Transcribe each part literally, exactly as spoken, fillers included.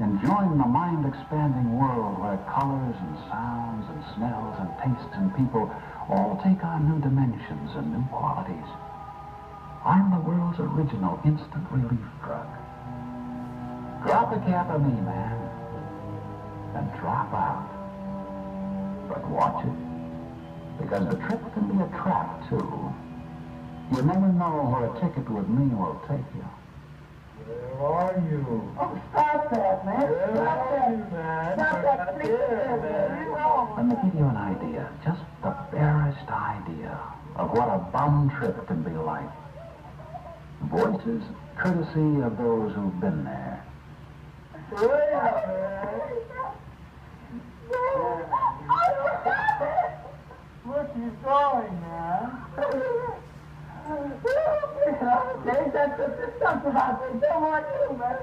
enjoying the mind-expanding world where colors and sounds and smells and tastes and people all take on new dimensions and new qualities. I'm the world's original instant relief drug. Drop a cap of me, man, and drop out. But watch it, because the trip can be a trap, too. You never know where a ticket with me will take you. Where are you? Oh, stop that, man. Where stop that. You, man? Stop that, please. Yeah, let me give you an idea, just the barest idea of what a bum trip can be like. Voices courtesy of those who've been there. What you going, man? There's that good stuff about me. Don't want you, man.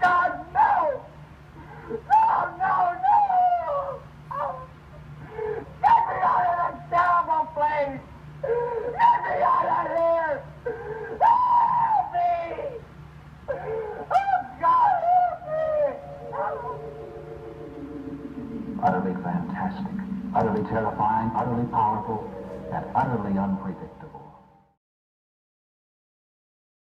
God, no! No, no, no! Oh. Get me out of that terrible place! Get me out of here! Utterly fantastic, utterly terrifying, utterly powerful, and utterly unpredictable.